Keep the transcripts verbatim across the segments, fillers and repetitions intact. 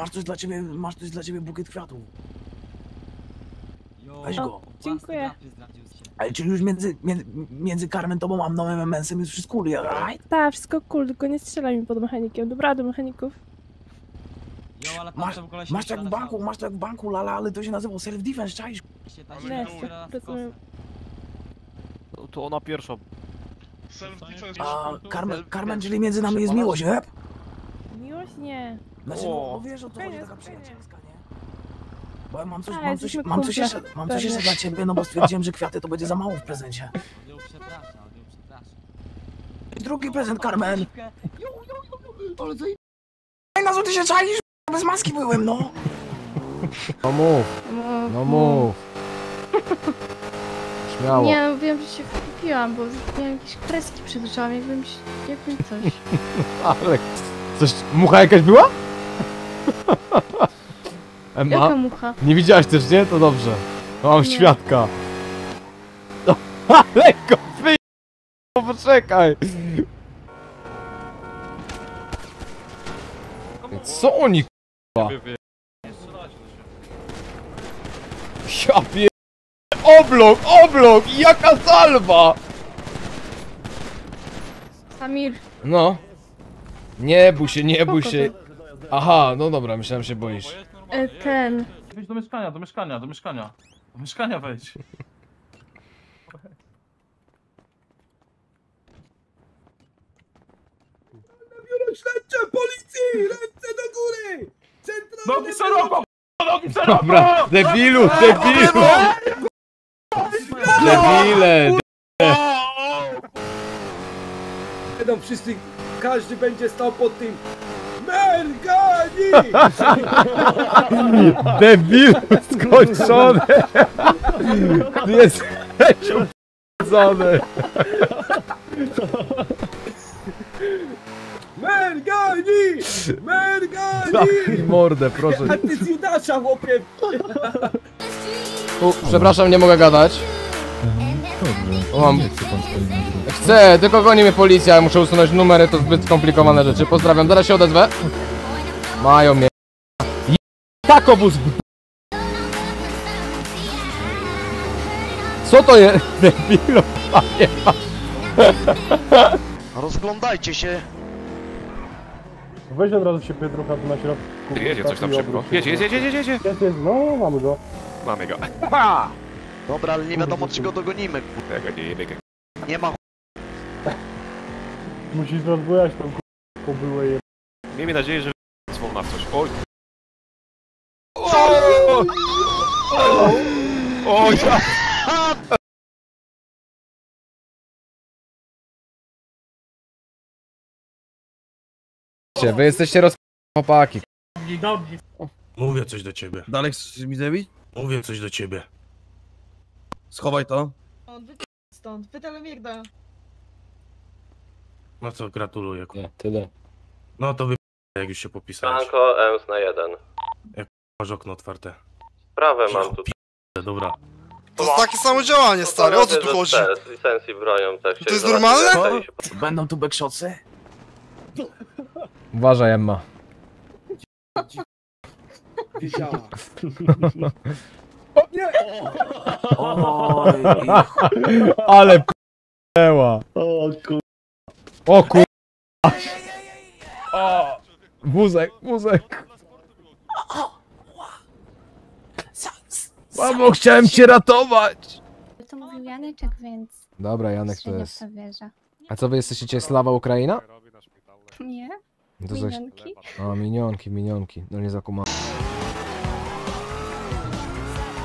Masz coś dla ciebie, masz coś dla ciebie bukiet kwiatów. Weź go. O, dziękuję. Ale czyli już między, między, między Carmen tobą a nowym M M S-em jest wszystko cool, right? Tak, wszystko cool, tylko nie strzelaj mi pod mechanikiem. Dobra, do mechaników. Yo, ale masz, masz tak w banku, masz tak w banku, lala, ale to się nazywa self-defense, czaisz? Nie, rozumiem. To, to ona pierwsza. Self-defense. A, Carmen, Carmen, czyli między nami jest miłość, nie? Miłość? Nie. Znaczy, no, no wiesz, o to chodzi, taka przyjacielska, nie? Bo ja mam coś, A, mam, coś, mam, coś jeszcze, mam coś jeszcze dla ciebie, no bo stwierdziłem, że kwiaty to będzie za mało w prezencie. Drugi prezent, Carmen! Ale to i na złoty się czaisz, bez maski byłem, no! No mów, no mów. Śmiało. Nie, no wiem, że się kupiłam, bo miałem jakieś kreski przytyczałam, jakbym jakbym coś. Ale coś, mucha jakaś była? Emma? Jaka mucha? Nie widziałaś też, nie? To dobrze. Mam nie. Świadka. No, ale go wyj... Poczekaj. Co oni k***a? Ja pier... Oblok, oblok! Jaka salwa! Samir. No. Nie bój się, nie bój się. Aha, no dobra, myślałem, że się boisz. Ten. Wejdź do mieszkania, do mieszkania, do mieszkania. Do mieszkania wejdź. Biuro śledcze, policji! Ręce do góry! Centralny... Nogi szeroko! Nogi szeroko! Dobra, debilu, debilu! Debile! Będą wszyscy, każdy będzie stał pod tym... Merghani! Debil skończony! Ty jesteś upokorzony! Merghani! Merghani! Daj mordę, proszę. A ty z Judasza, chłopie! U, przepraszam, nie mogę gadać. Dobrze. Mam... Chcę, tylko goni mnie policja, muszę usunąć numery, to zbyt skomplikowane rzeczy. Pozdrawiam, zaraz się odezwę. Mają mnie. Takobus. Co to jest? Debilo, panie. Rozglądajcie się. Weź od razu się Pietrucha tu na środku. Jedzie coś tam szybko. Jedzie, jedzie, jedzie, jedzie. No, mamy go. Mamy go. Ha! Dobra, ale nie wiadomo, czy go dogonimy. Nie ma. Musisz rozbujać tą k***ą byłe je... Miejmy nadzieję, że dzwon na coś. Oj! Oooo! Oj! Wy jesteście roz... chłopaki. Mówię coś do ciebie. Dalej chcesz mi zabić? Mówię coś do ciebie. Schowaj to. Stąd, wytelemiegda. No co, gratuluję. Nie, tyle. No to wy... jak już się popisałeś. Anko, Ems na jeden. Jak masz okno otwarte. Prawe mam tu. P... dobra. To jest takie samo działanie, stary, o co tu chodzi? Licencji bronią też się. To jest normalne? Co? Będą tu backshotsy? Uważaj, Emma. Wiedziała. O nie! Oj. Ale p***eła. O kur... O kur... O! Wózek, wózek! Mamo, chciałem cię ratować! To mówił Janeczek, więc... Dobra, Janek to jest... A co wy jesteście, cię Slawa Ukraina? Nie, to minionki. Coś... A, minionki, minionki. No nie zakumam.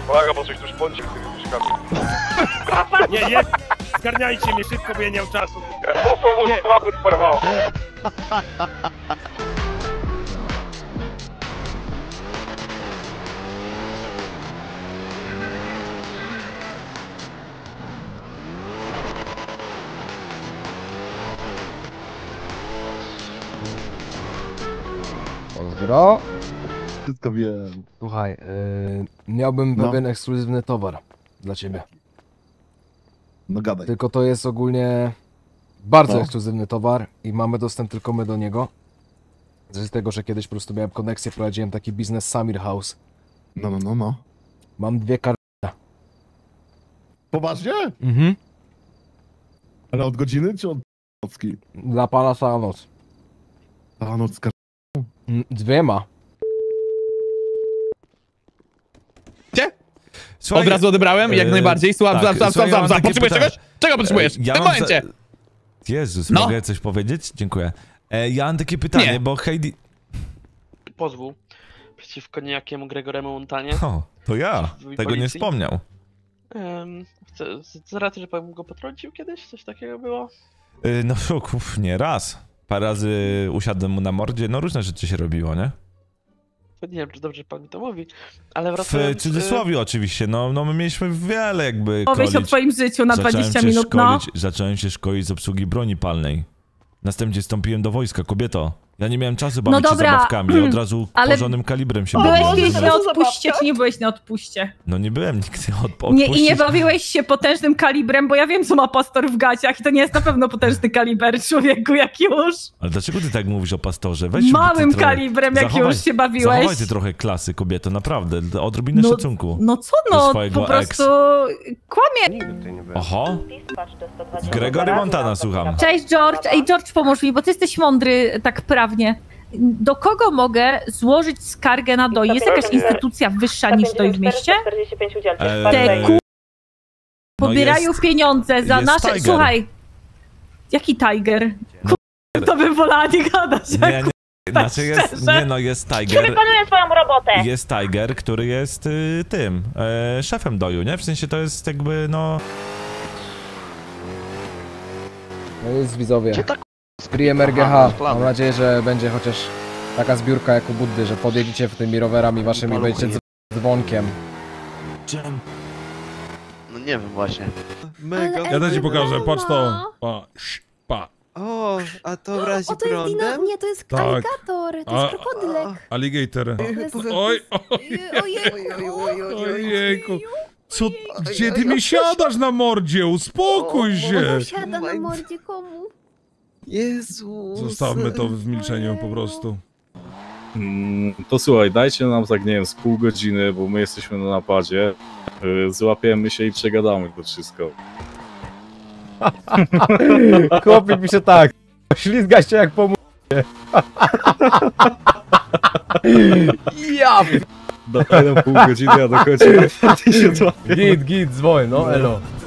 Uwaga, bo coś tu szponcie z tymi mieszkami. Nie, nie! Zgarniajcie mnie szybko, bo ja nie mam czasu. Nie, łapot porwało. Pozdro. Wszystko wiem. Słuchaj, yy, miałbym no. pewien ekskluzywny towar dla ciebie. No gadaj. Tylko to jest ogólnie bardzo no. ekskluzywny towar i mamy dostęp tylko my do niego. Z tego, że kiedyś po prostu miałem koneksję, prowadziłem taki biznes Samir House. No, no, no, no. Mam dwie karty. Poważnie? Mhm. Ale od godziny czy od nocki? Dla pana cała noc. Cała noc z kar... Dwiema. Słuchaj, od razu odebrałem, jak najbardziej. Słucham, tak, słucham, słucham, słucham, słucham. Potrzebujesz pytanie. Czegoś? Czego potrzebujesz? Ja w tym momencie! Za... Jezus, no. Mogę coś powiedzieć? Dziękuję. E, ja mam takie pytanie, nie. Bo Heidi... Pozwól przeciwko niejakiemu Gregoremu Montanie. O, to ja. Tego policji. Nie wspomniał. Um, z, z racji, że pan go potrącił kiedyś? Coś takiego było? E, no szuków, nie raz. Parę razy usiadłem mu na mordzie. No różne rzeczy się robiło, nie? Nie wiem, czy dobrze pan mi to mówi, ale wracając... W cudzysłowie oczywiście, no, no my mieliśmy wiele jakby kolić. Mówię o twoim życiu na zacząłem dwadzieścia minut, szkolić, no. Zacząłem się szkolić z obsługi broni palnej. Następnie wstąpiłem do wojska, kobieto. Ja nie miałem czasu bawić no się zabawkami, od razu ale... porządnym kalibrem się bawiłem. Byłeś kiedyś na odpuście, czy nie byłeś na odpuście? No nie byłem nigdy od, nie. I nie bawiłeś się potężnym kalibrem, bo ja wiem, co ma pastor w gaciach i to nie jest na pewno potężny kaliber, człowieku, jak już. Ale dlaczego ty tak mówisz o pastorze? Weź małym trochę... kalibrem, jak zachowaj, już się bawiłeś. Zachowaj ty trochę klasy, kobieto, naprawdę, odrobinę no, szacunku. No co no, po prostu ex. Kłamie. Oho, Gregory Montana, słucham. Cześć George, ej George, pomóż mi, bo ty jesteś mądry, tak prawda. Do kogo mogę złożyć skargę na D O I? Jest jakaś instytucja wyższa niż D O I w mieście? Eee, Te ku... pobierają no pieniądze za nasze... Tiger. Słuchaj, jaki Tiger? Ku... To bym wolała nie gadać. Nie, nie, nie, znaczy jest, nie no, jest Tiger... Który panuje swoją robotę. Jest Tiger, który jest y, tym, y, szefem D O I-u, nie? W sensie to jest jakby, no... To jest widzowie. Spriem R G H, mam nadzieję, że będzie chociaż taka zbiórka jak u Buddy, że podjedziecie tymi rowerami waszymi i będziecie dzwonkiem. Czym? No nie wiem właśnie. Mega. Ja też ci pokażę, patrz to. Pa, pa. O, a to w razie prądem? Nie, to jest aligator, to jest krokodylek. Alligator. Oj, ojejku. Co? Gdzie ty mi siadasz na mordzie? Uspokój się. Siada na mordzie komu? Jezu. Zostawmy to w milczeniu po prostu. Mm, to słuchaj, dajcie nam tak, nie wiem, z pół godziny, bo my jesteśmy na napadzie. Yy, złapiemy się i przegadamy to wszystko. Chłopie mi się tak. Ślizga się jak pomógł. Ja! Daj nam pół godziny, a do końca ty się złapiemy. Git, git, dzwoń, no elo.